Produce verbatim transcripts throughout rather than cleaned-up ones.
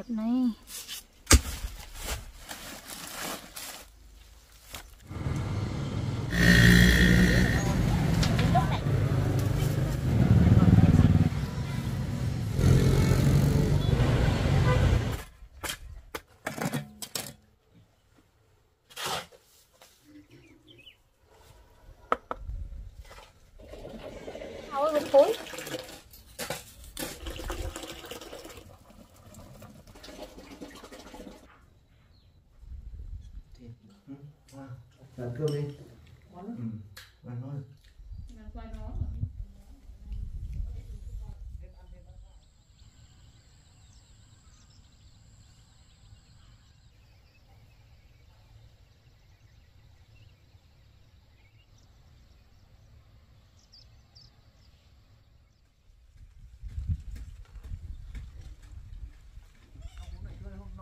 แบบนี้Làm cơm đi. Món ừ. Làm thôi. Làm quay nó. Hôm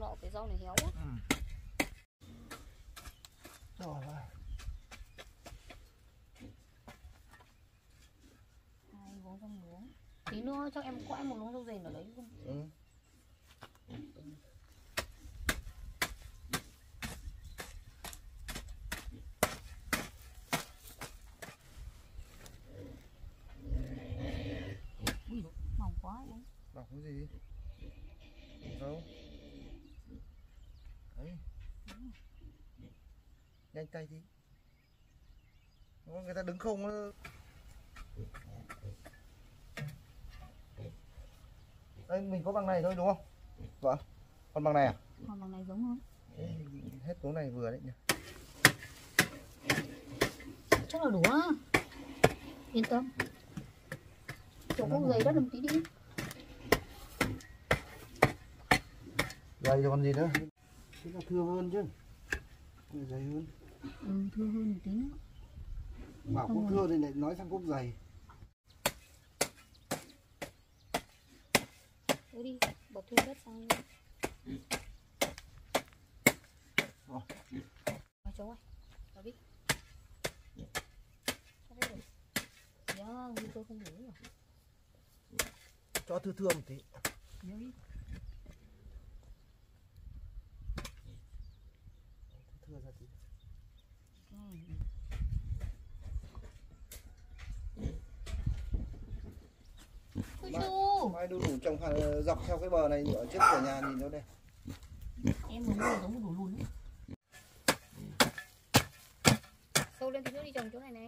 nọ cái rau này héo quá. Ừ. Rồi rồi. Hai uống rau muống. Tí nữa cho em quãi một luống rau dền ở đấy không? Ừ. Ui, mỏng quá đấy. Mỏng cái gì? Đâu? Nhanh tay đi, người ta đứng không á. Đây mình có bằng này thôi đúng không? Vâng. Còn bằng này à? Còn bằng này giống không? Đấy, hết tố này vừa đấy nhỉ. Chắc là đủ á. Yên tâm. Chỗ cũng dày đất một tí đi. Dày rồi còn gì nữa? Thế là thưa hơn chứ. Dày hơn. Ừ, thưa hơn một tí nữa. Bảo cúc thưa thì lại nói sang cúc dày. Thôi đi, bỏ thưa đất sang đi. Rồi. Rồi cháu ơi, cháu đi. Dạ, như tôi không đủ rồi. Cho thưa thưa một tí. Nhớ đi. Mai đu đủ trồng dọc theo cái bờ này ở trước cửa nhà nhìn nó đây. Em muốn đu giống đu đủ luôn. Sâu lên tí nữa đi trồng chỗ này này.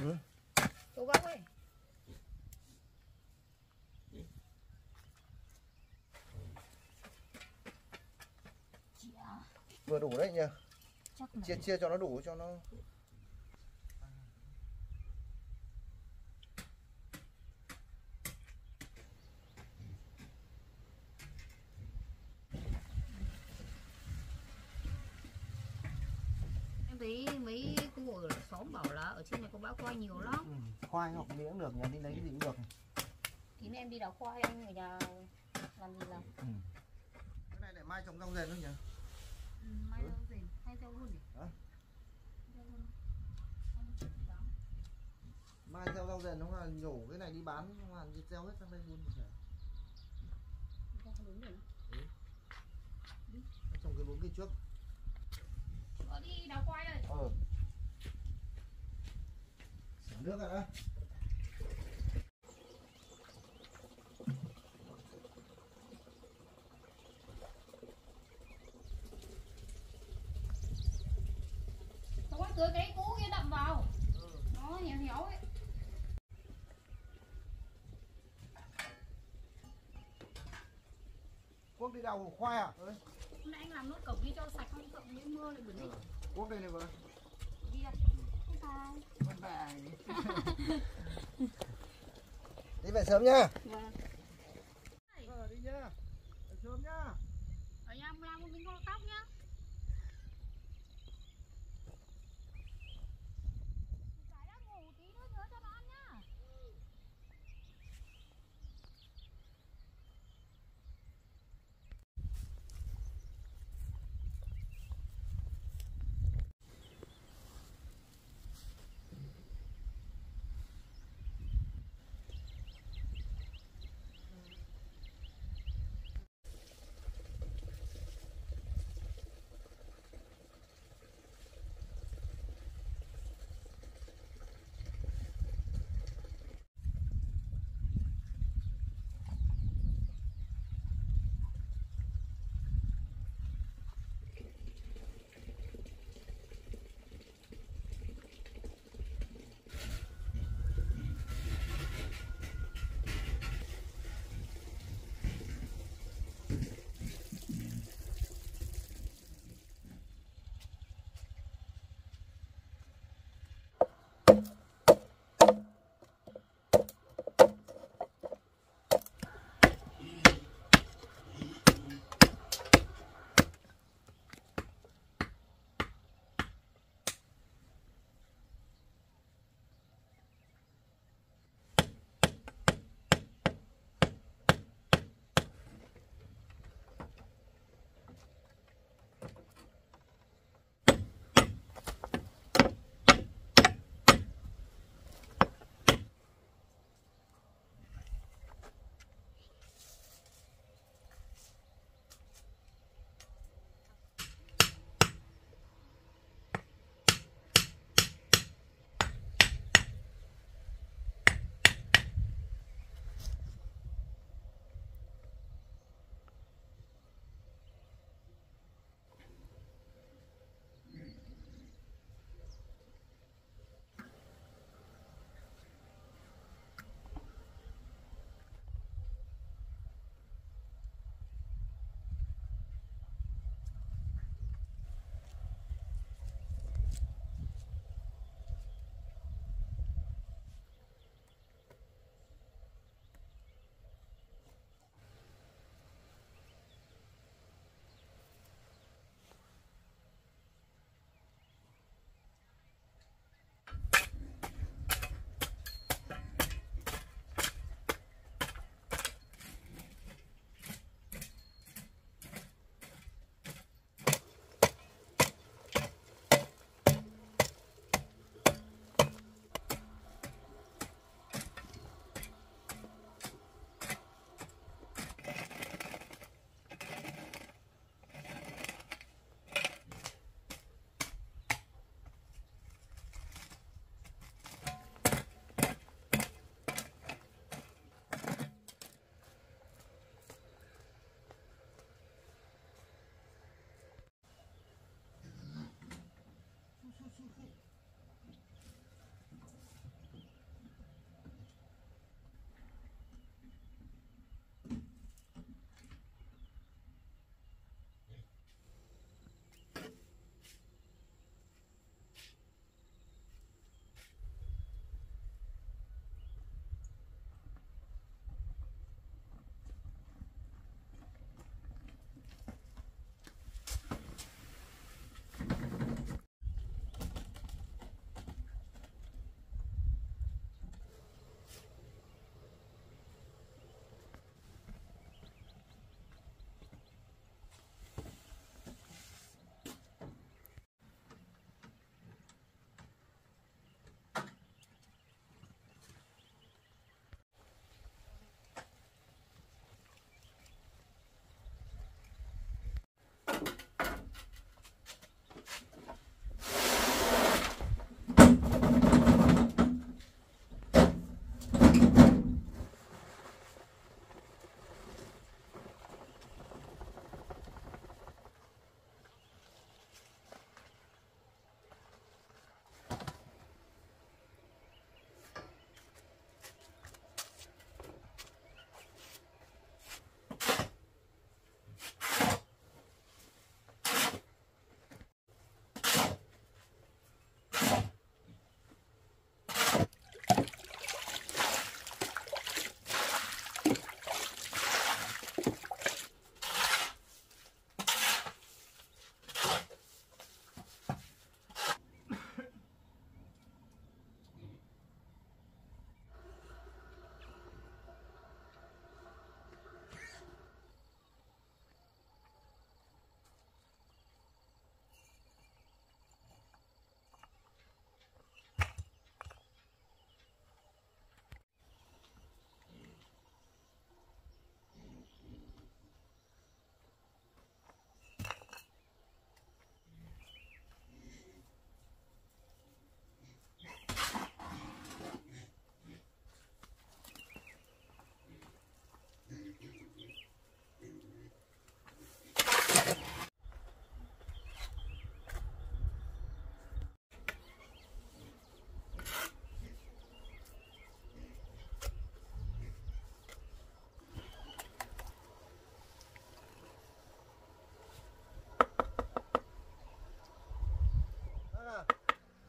Ừ. Chỗ góc ấy. Vừa đủ đấy nhỉ. Chia chia cho nó đủ cho nó. Em thấy mấy cô ở xóm bảo là ở trên này có bão khoai nhiều lắm. Ừ, khoai hoặc mía cũng được, nhà đi lấy cái gì cũng được. Thì em đi đào khoai, anh ở nhà làm gì làm. Ừ. Cái này để mai trồng rau dền luôn nhỉ? Ừ, mai rau dền. Mai gieo rau dền nó là nhổ cái này đi bán, nó là gieo hết sang đây luôn một thể. Trồng cái bốn cây trước. Ờ đi đào khoai đây. Ờ. Xả nước rồi đó. Tưới cái cũ kia đậm vào. Ừ. Nó héo héo ấy. Quốc đi đào khoai à? Ừ. Hôm nay anh làm nốt cổng đi cho sạch không sợ những mưa lại bẩn đi. Ừ. Quốc đây này vừa. Đi ạ. Bye bye. Đi về sớm nhá. Vâng. Ờ đi nhá. Về sớm nhá. Ở nhà em làm một miếng con tóc nhá. Hãy subscribe cho kênh Ghiền Mì Gõ để không bỏ lỡ những video hấp dẫn.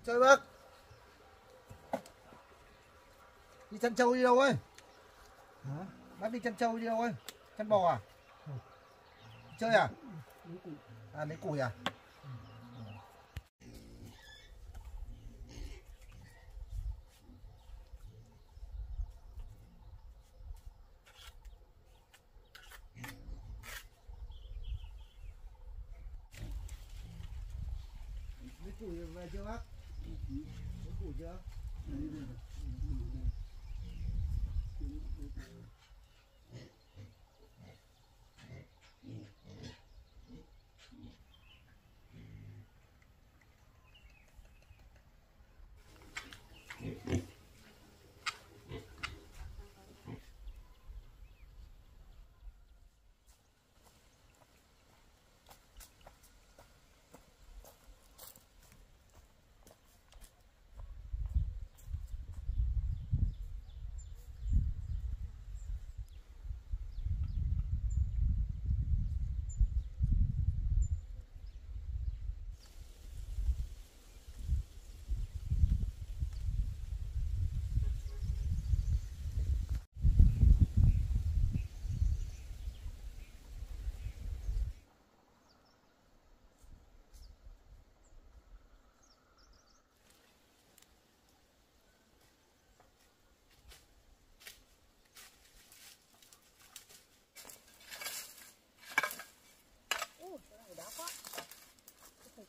Chơi bác đi chăn trâu đi đâu ấy? Hả? Bác đi chăn trâu đi đâu ấy? Chăn bò à? Chơi à? À lấy củi à? Lấy củi về chưa bác? Lấy củi chưa?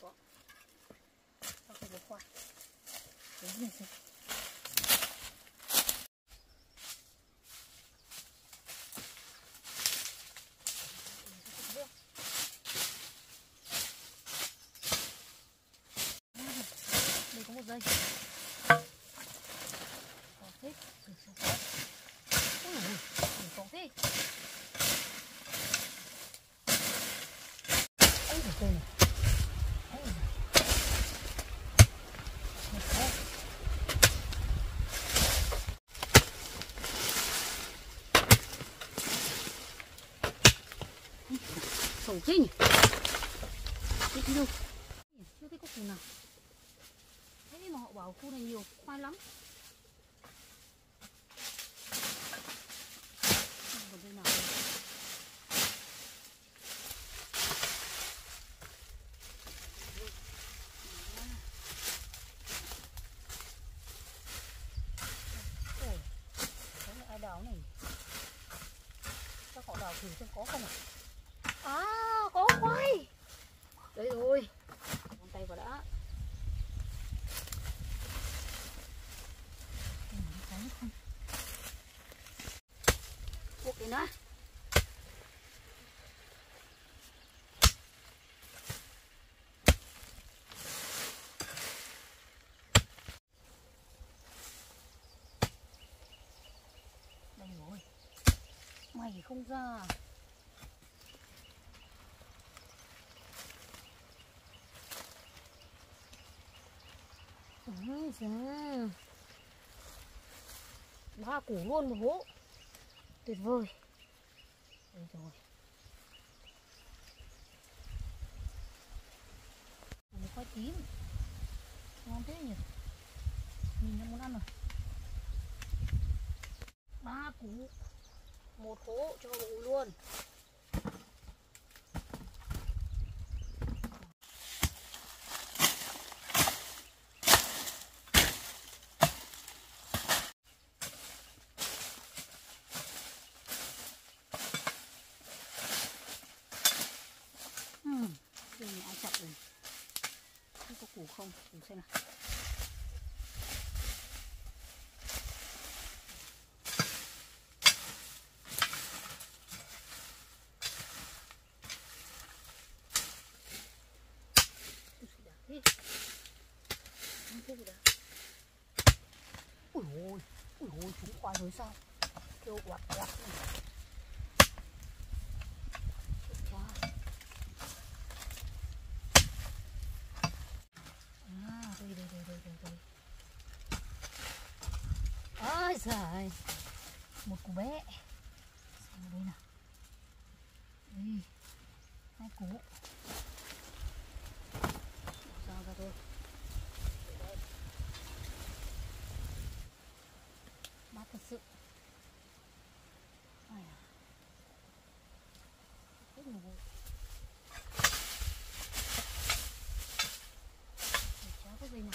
Có. Sao không có khoai? Đấy này xem. Đây có một dây. Có thế. Thử xem. Ôi dồi ôi, có thế. Ôi dồi ôi. Sổ thế nhỉ? Thế đâu? Chưa thấy có củ nào. Thế mà họ bảo khu này nhiều khoai lắm. Không còn đây nào đây. Ôi, có ai đào này? Sao họ đào thử xem có không ạ? À? À, có khoai. Đấy rồi. Ngón tay vào đã. Buộc cái nữa. Đâu rồi? Mày không ra. Ba củ luôn một hố. Tuyệt vời. Đấy rồi. Một khoai tím. Ngon thế nhỉ. Nhìn nó muốn ăn rồi. Ba củ. Một hố cho đủ luôn. Củ không? Củ xem nào. Ui ôi, ui ôi, chúng khoai rồi sao? Kêu quạt quạt này. Rồi. Một củ bé. Xem đây nào. Đây. Hai củ. Sao ra thôi. Bắt thật sự. Chó có gì nào.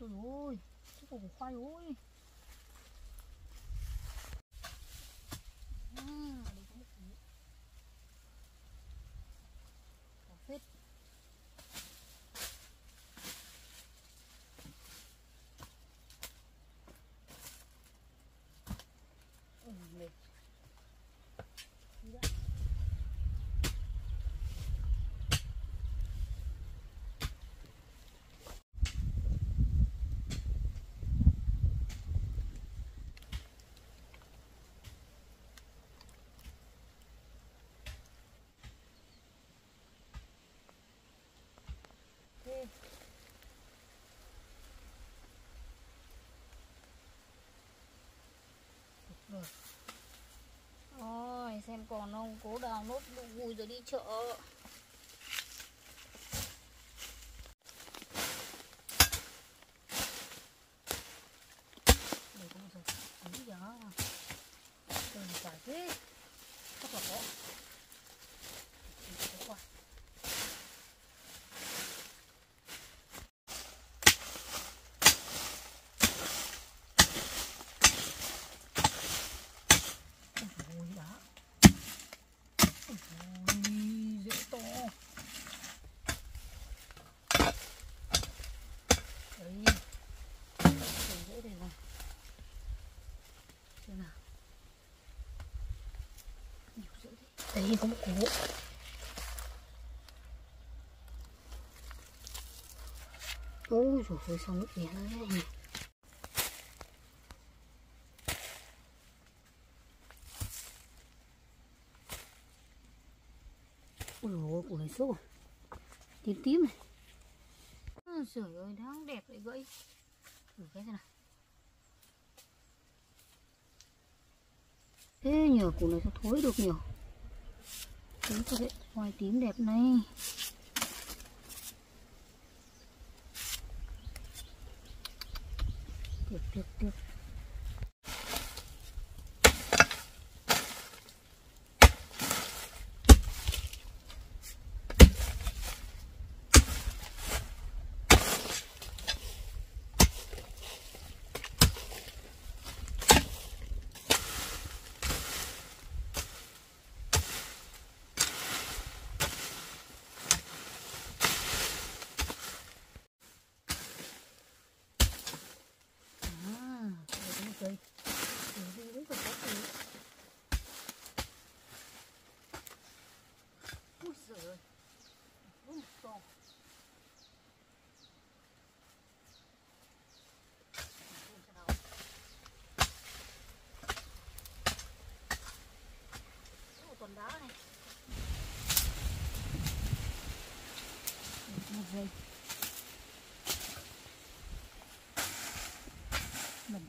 Trời ơi, cái củ khoai ôi. À, đây có một củ. Có phết. Ừ, mệt. Dạ. Rồi xem còn không, cố đào nốt đủ vui rồi đi chợ. Đây có một giờ, không biết gió không? Trời quả thế, chắc là có. Đấy có một củ. Ôi trời ơi sao nước nhẹ thế này. Ôi trời ơi củ này sốt rồi. Tím tím này. Ôi trời ơi đáng đẹp lại vậy. Thử cái xem nào. Thế nhờ củ này sao thối được nhiều. Đấy có vẻ hoài tím đẹp này. Được, được, được. Đây. Mình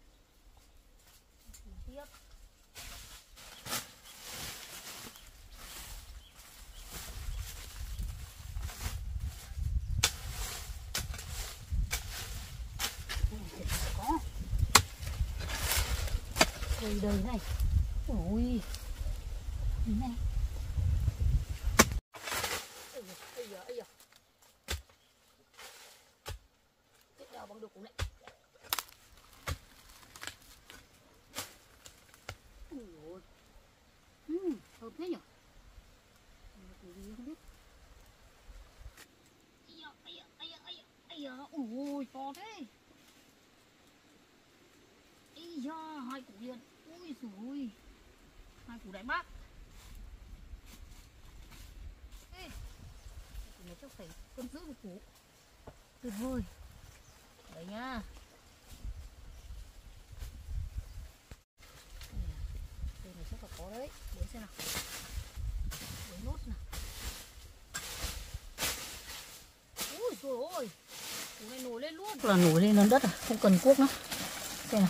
Tiếp. Đời đời này, ôi, thế này, bây giờ, bây giờ, cái đào bằng to thế. Ý da, hai củ liền. Ui dồi ôi, hai củ đại bác. Ê, củ này chắc phải cân giữ một củ. Tuyệt vời. Đấy nha. Đây này chắc là có đấy. Để xem nào. Để nốt nào. Ui dồi ôi, củ này nổi lên luôn. Là nổi lên nó đất à, không cần cuốc nữa. Xem nào.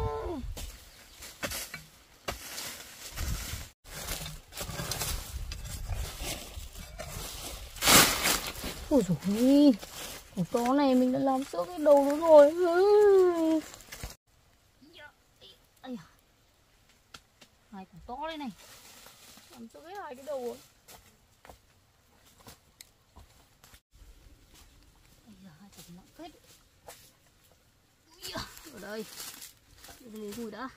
Ôi dồi, củ to này mình đã làm sữa cái đầu nó rồi. Hai củ to đây này. Làm sữa hết hai cái đầu rồi. Bây giờ hai củ nặng phết. Ở đây. Để gùi đã.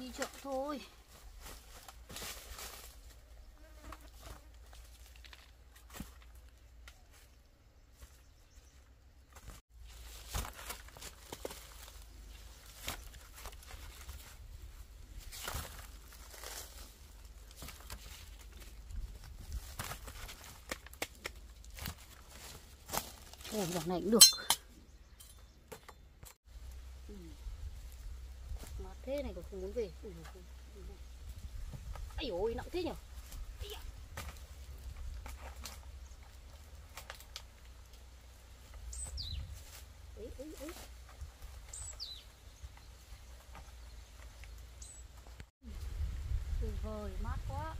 Đi chợ thôi. Ôi, đoạn này cũng được. Thế này còn không muốn về. Ui, ui, ui. Ây ôi, nặng thế nhỉ. Ê, ê, ê. Tuyệt vời, mát quá.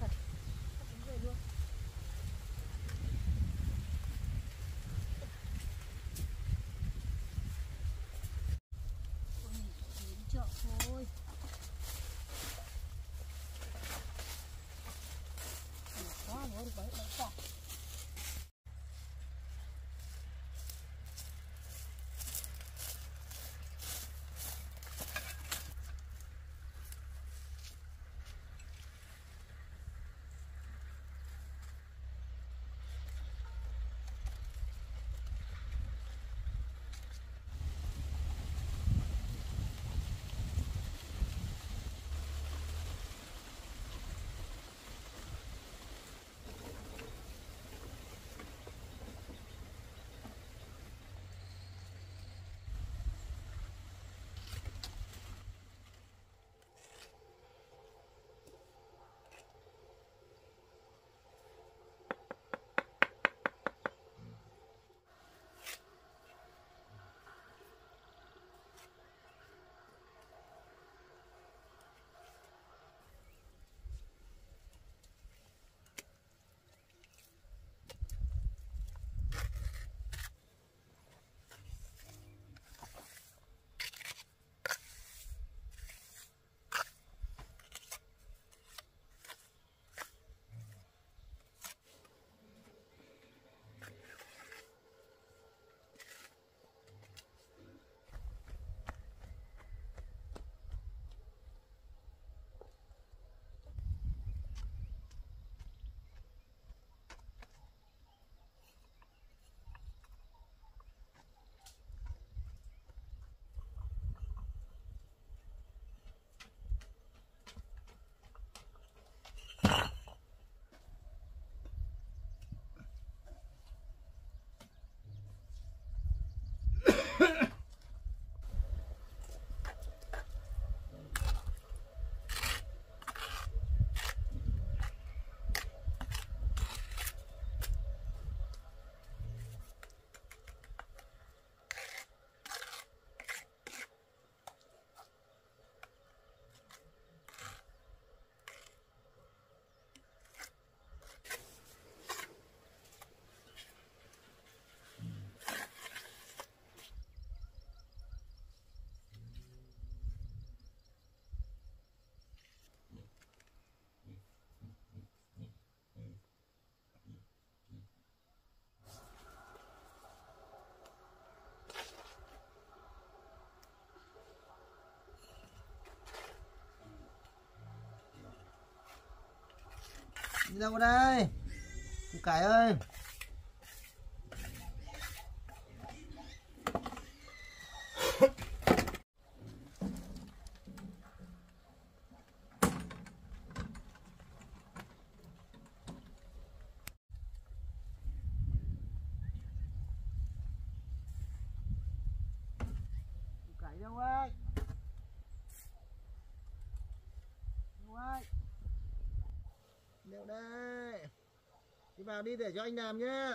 Thật, không muốn về luôn. Thôi. Quá rồi, đấy, đấy, đấy. Đi đâu đây? Cụ cải ơi. Đeo đây. Đi vào đi để cho anh làm nhé.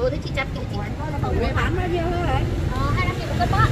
Ừ, thế chị chặt kỹ, chị không phải bán bao nhiêu thôi đấy. Ờ, hai mươi lăm nghìn một cân bát.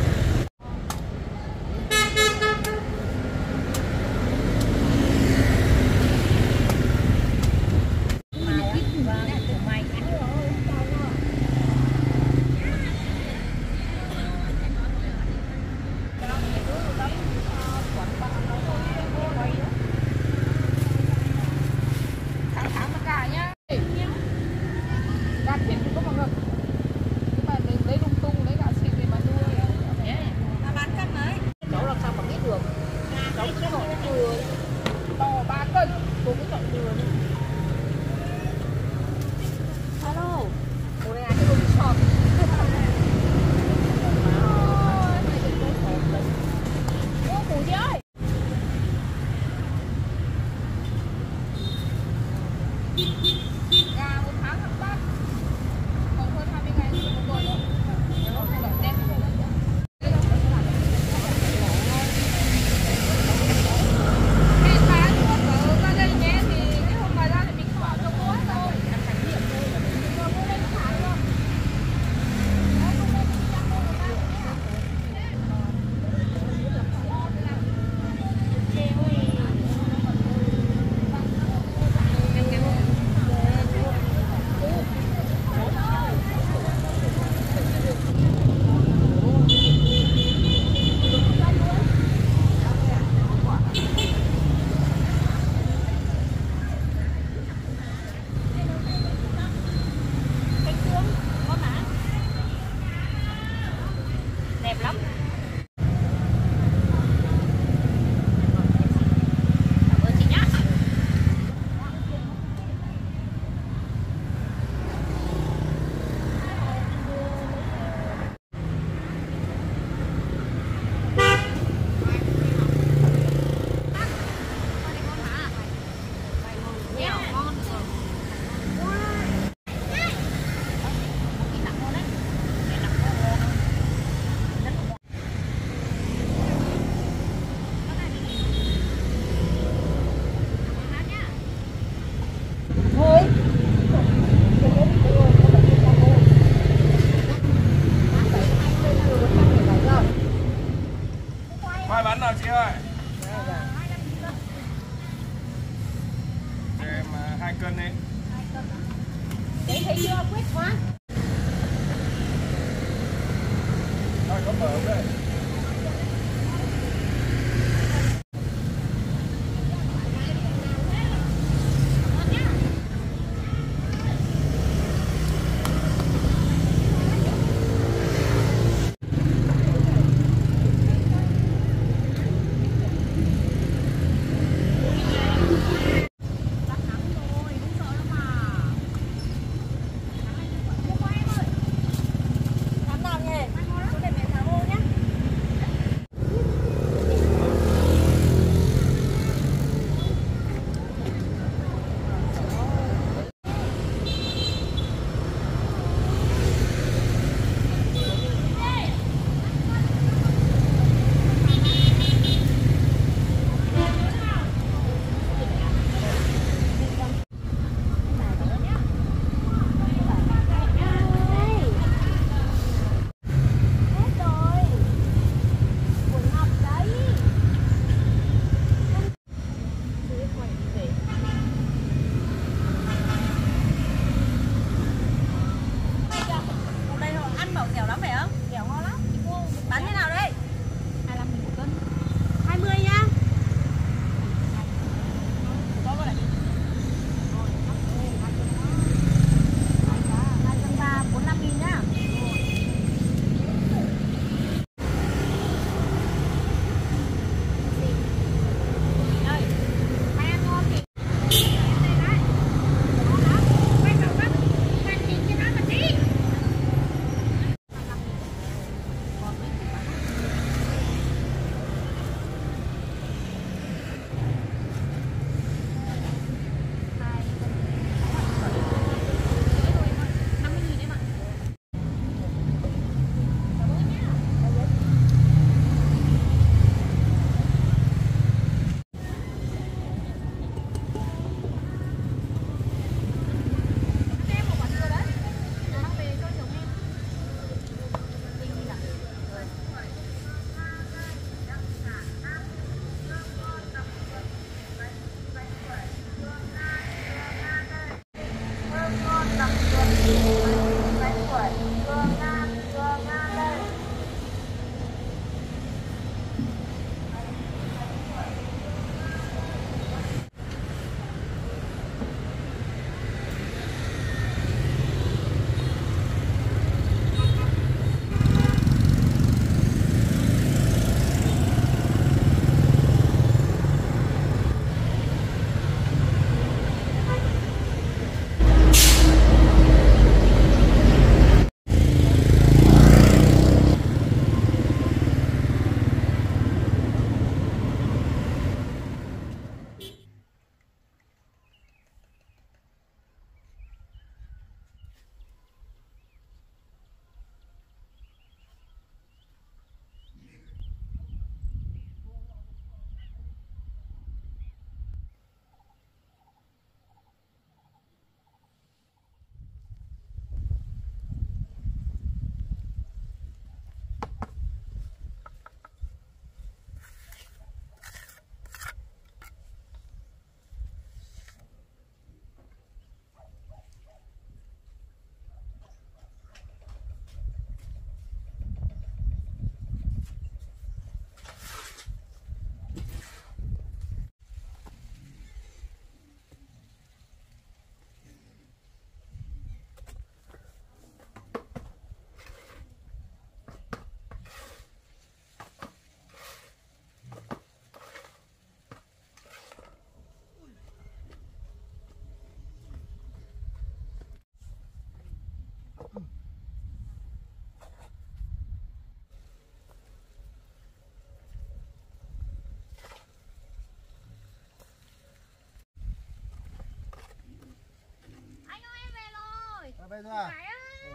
về rồi à?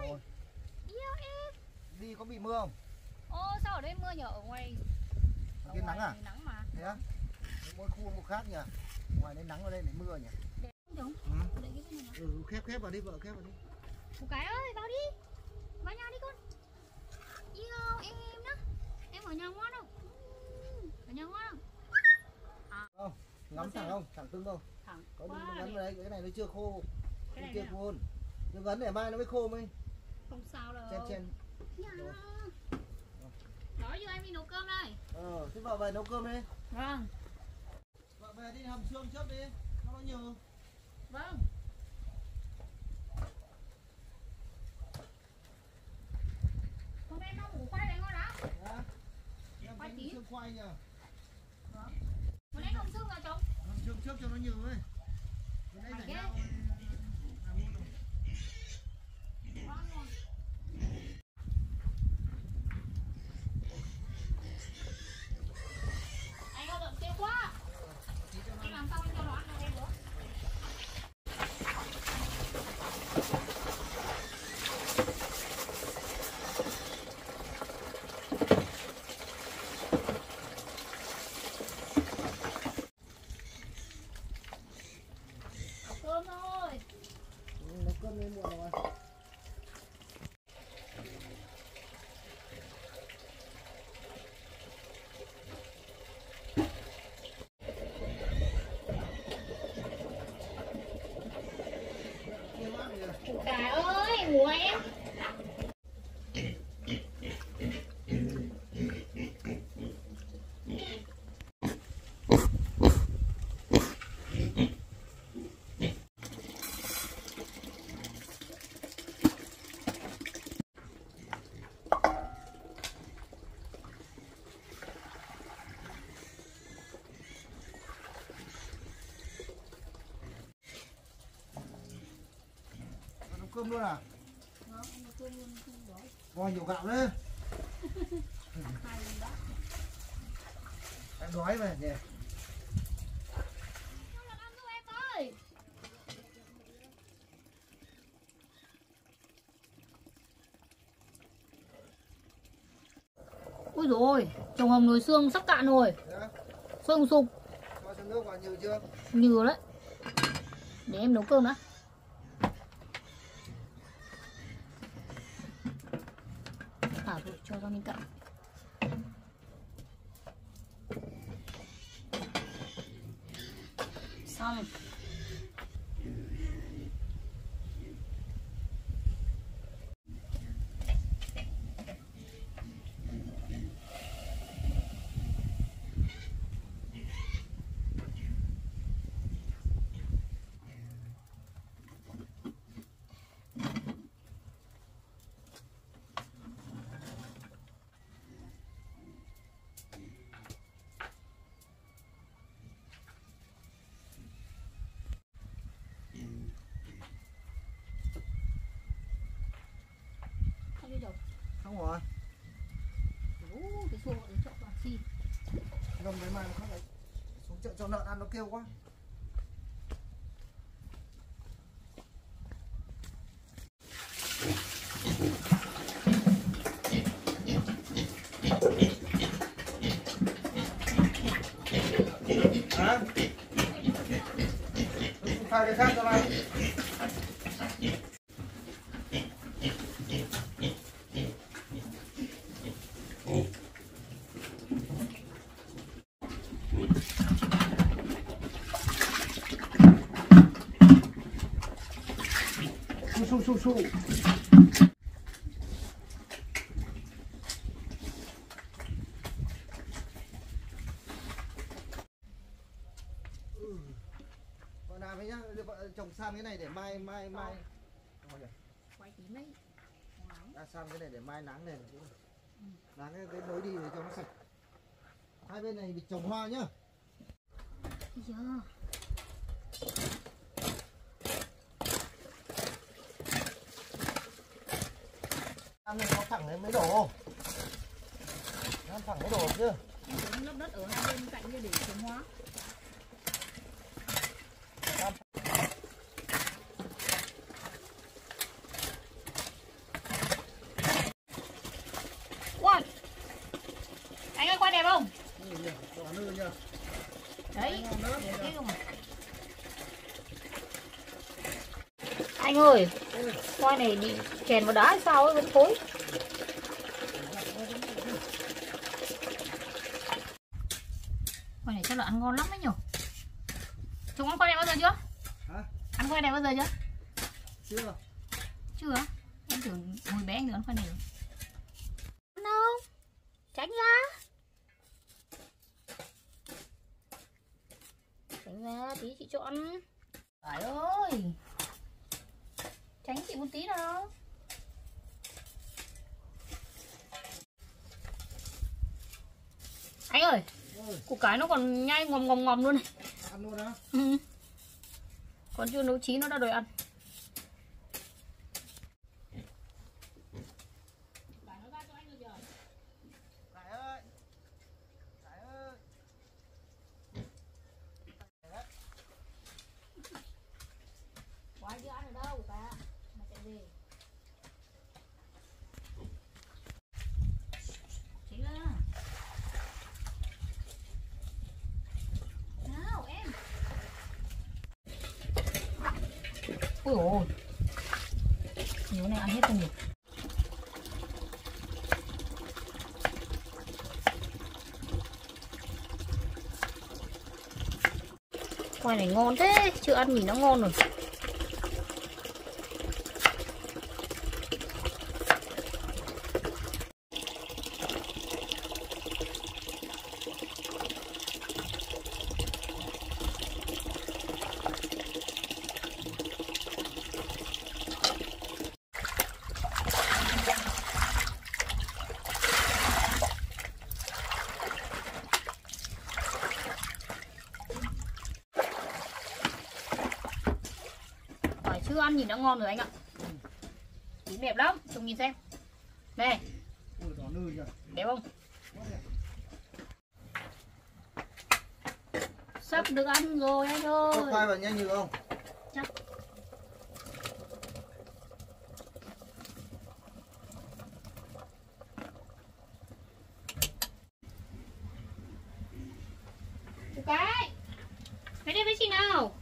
Ôi. Yêu em. Đi có bị mưa không? Ô sao ở đây mưa nhở, ở ngoài. Ở kia nắng à? Nắng mà. Thế á? Mỗi khu một khác nhỉ? Ngoài đây nắng, ở đây lại mưa nhỉ? Để không ừ. ừ, khép khép vào đi vợ, khép vào đi. Một cái ơi, vào đi. Vào nhà đi con. Yêu em đó. Em ở nhà ngoan không? Ở nhà ngoan không? À. Không, ngắm thẳng không? Thẳng tương đâu? Thẳng. Có đúng nó ngắn vào đấy, cái này nó chưa khô. Cái, cái kia khô hơn. Nó vấn để mai nó mới khô mới. Không sao đâu. Chen chen. Dạ. Nói như em đi nấu cơm đây. Ờ, thế vợ về nấu cơm đi. Vâng. Vợ về đi hầm xương trước đi, nó có nhiều. Vâng. Hôm nay nó củ khoai này ngon lắm. Dạ. Em khoai tí. Xương khoai nhờ. Vâng. Hôm nay hầm xương rồi chồng. Hầm xương trước cho nó nhiều ấy. Hôm nay rảnh nào làm luôn rồi. Ngon rồi. Cả ơi, ngủ em. Cơm luôn à? Đó, cơm luôn, không đói. Voi nhiều gạo đấy. Em đói mà nhỉ? Không làm ăn giúp em thôi. Ôi dồi ôi, trồng hồng nồi xương sắp cạn rồi. Dạ. Xương sụp. Cho thêm nước vào nhiều chưa? Nhiều đấy. Để em nấu cơm đã. À, rồi, cho ra mình cạo. Xong. Không rồi. Ủa, cái xô đến chợ toàn chi. Gầm đấy mà nó không phải xuống chợ cho lợn ăn nó kêu quá. Hả? Pha cái khác cho anh. Su su Vợ làm ấy nhá, vợ chồng san cái này để mai mai mai quay tím đấy. À, san cái này để mai nắng này. Nắng cái nối đi để cho nó sạch. Hai bên này bị trồng hoa nhá. Yeah. Ăn nó thẳng đấy mới đổ. Ăn thẳng mới đổ chứ. Em lớp đất ở hai bên cạnh kia để chống hóa. Anh ơi, coi này bị chèn vào đá hay sao ấy, vẫn thối. Coi này chắc là ăn ngon lắm ấy nhỉ. Chúng ăn coi này bao giờ chưa? Hả? Ăn coi này bao giờ chưa? Chưa. Chưa? Em tưởng hồi bé anh được ăn coi này rồi. Ăn không? Tránh ra. Tránh ra tí chị chọn. Trời ơi, tránh chị một tí nào. Anh ơi, ôi, củ cái nó còn nhai ngòm ngòm ngòm luôn này. Ăn luôn á? Ừ. Còn chưa nấu chín nó đã đòi ăn. Ui ôi, nhiều này ăn hết không nhỉ? Khoai này ngon thế, chưa ăn nhìn nó ngon rồi. Chưa ăn nhìn nó ngon rồi anh ạ. Chín đẹp lắm, chúng nhìn xem. Này. Đẹp không? Sắp được ăn rồi anh ơi. Có khoai vào nhanh được không? Chắc. Cô cái, mấy đây với chị nào?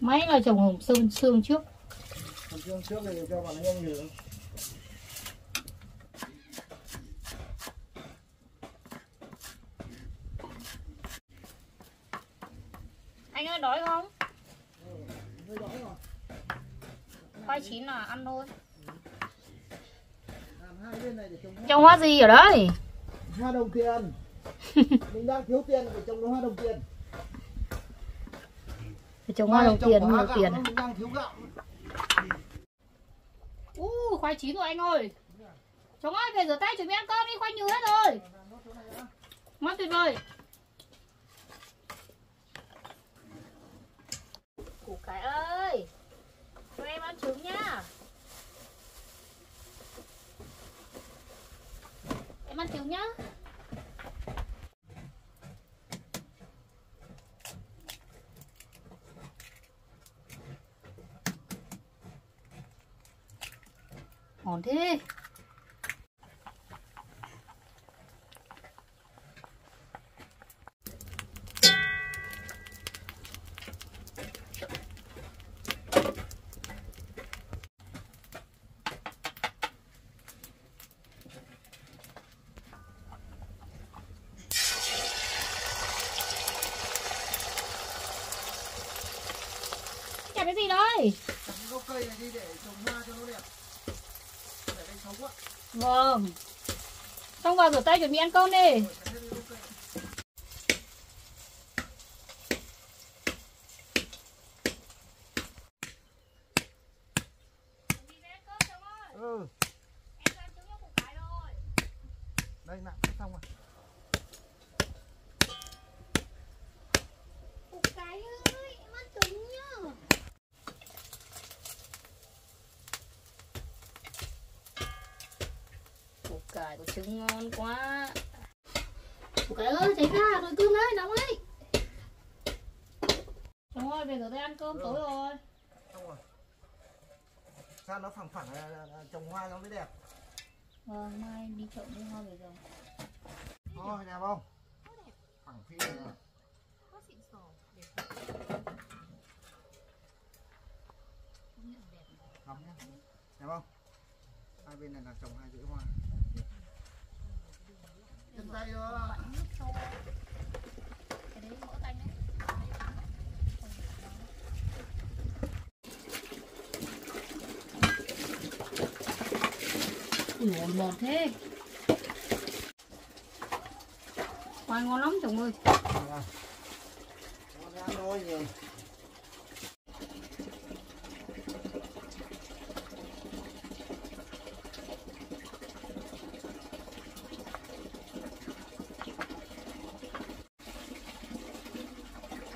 Máy là trồng hồng sơn xương trước. Hồng xương trước thì cho vào nhanh nhừ. Anh ơi đói không? Ừ, đói rồi. Khoai chín là ăn thôi. Làm hai bên này để trồng hoa. Trồng hoa gì ở đấy? Hoa đồng tiền. Mình đang thiếu tiền để trồng hoa đồng tiền. Trồng hoa đồng tiền, hoa tiền. Đang thiếu gạo. Uh, khoai chín rồi anh ơi. Chồng ơi, về rửa tay chuẩn bị ăn cơm đi, khoai nhừ hết rồi. Ngon tuyệt vời. Củ cái ơi, cho em ăn trứng nhá. Em ăn trứng nhá. Ngon thế. Chặt cái gì đấy? Chặt gốc cây này đi để trồng hoa cho nó đẹp. Vâng. Xong vào rửa tay chuẩn bị ăn cơm đi. Ừ. Em ăn trứng cho củ cái rồi. Đây nặng xong rồi. Củ cái ơi, em ăn trứng nhá. Cải có trứng ngon quá. Cải ơi, cháy ra rồi, cơm đấy, nóng đấy. Chồng ơi, về rửa tay ăn cơm. Được. Tối rồi. Xong rồi. Sao nó phẳng phẳng, trồng hoa nó mới đẹp. Vâng, mai đi trộm đi hoa về rồi. Thôi đẹp không? Đẹp. Phẳng phi này. Có xịn sò đẹp. Đẹp. Lắm nhá. Đẹp không? Hai bên này là trồng hai rễ hoa. Chân tay vô. Bạn nước sâu. Cái đấy mỡ tanh đấy. Ủa bột thế. Khoai ngon lắm chồng ơi. À,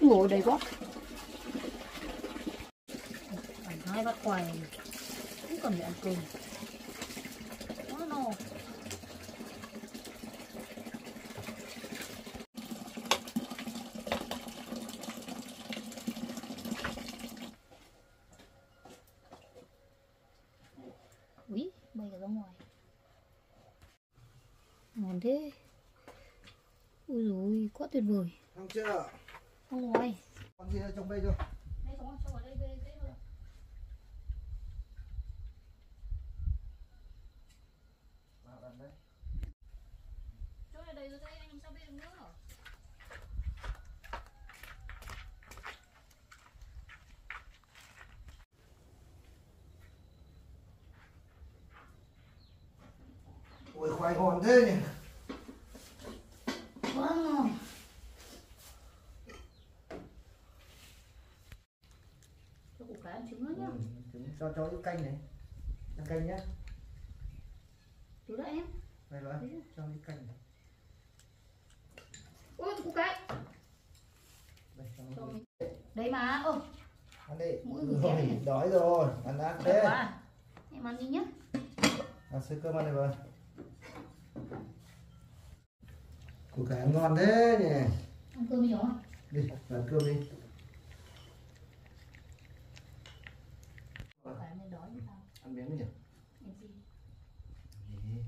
ủa đầy quá. Ăn hai bát khoai cũng còn để ăn cơm. Úi, bay cả ra ngoài. Ngon thế. Ui dồi ôi, quá tuyệt vời. Ăn chưa? Ăn rồi. Con gì ở trong đây chưa? Đây có con trâu ở đây về thế thôi. Vào đằng đấy. Chỗ này đầy rồi thế, anh làm sao bây giờ nữa? Ôi khoai ngon thế nhỉ. Quá ngon. Cho cụ cái ăn trứng nữa nhá. Ừ, trứng cho cháu chút canh này. Ăn canh nhá. Chú đã em. Này rồi, cho đi canh này. Ôi cụ cái. Đây, cho mình... Đấy mà. Ô. Ăn đi. Mỗi người kém này. Đói rồi, ăn đã thế. Em ăn đi nhá. Ăn xôi cơm ăn đi vợ. Củ cải ngon thế nhỉ. Ăn cơm đi không? Đi, ăn cơm đi. Củ cải nên đói như sao? Ăn miếng nhỉ? Ăn gì? Đấy.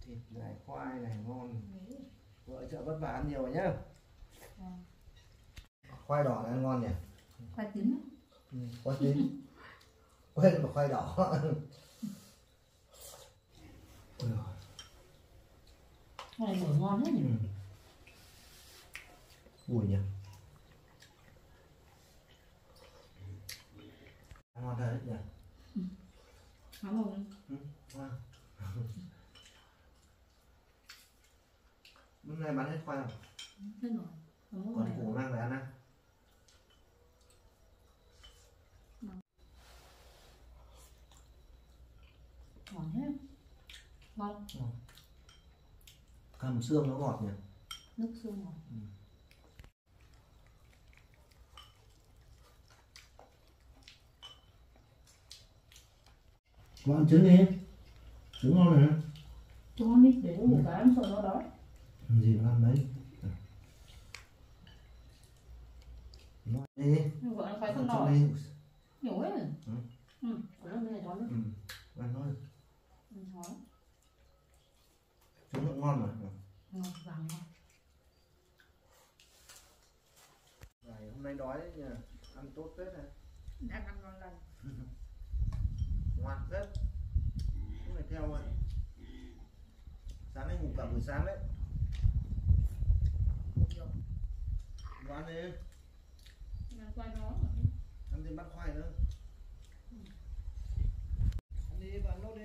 Thịt này, khoai này ngon. Đấy. Vợ chợ vất vả ăn nhiều rồi nhá. À. Khoai đỏ này ngon nhỉ? Khoai tím. Ừ, khoai tím. Quên mà khoai đỏ. Ôi dồi. Này mùi ngon hết nhỉ. Ừ. Ui nhỉ. Ngon thật đấy nhỉ. Ừ. Ngon không? Ừ, ngon. Hôm nay bán hết khoai không? Hết rồi. Còn rồi. Củ mang về ăn ăn. Ngon hết. Ngon. Ừ. Hầm xương nó ngọt nhỉ? Nước xương ngọt. Ừ. Con ăn trứng đi. Trứng ngon này. Cho con đi, để có một cái ăn sợ nó đói. Làm gì mà ăn đấy. Nó đi. Nhưng mà ăn khoai không đỏ. Nhổ hết rồi. Ừ. Ừ. Còn ăn bên này đói nữa. Ừ. Ăn nó được. Ừ. Đói. Trứng cũng ngon mà. Ngon, vàng ngon. Này, hôm nay đói đấy nhỉ. Ăn tốt tết này. Đang ăn ngon lành. Ngoan tết. Cũng phải theo rồi. Sáng nay ngủ cả buổi sáng đấy. Ngủ ăn đi. Ăn khoai nó. Ăn thêm bát khoai nữa. Ừ. Ăn đi, bạn nốt đi.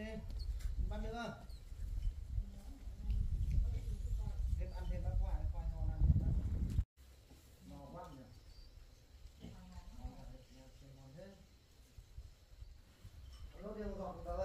Bát nữa. Hãy subscribe cho kênh Ghiền Mì Gõ để không bỏ lỡ những video hấp dẫn.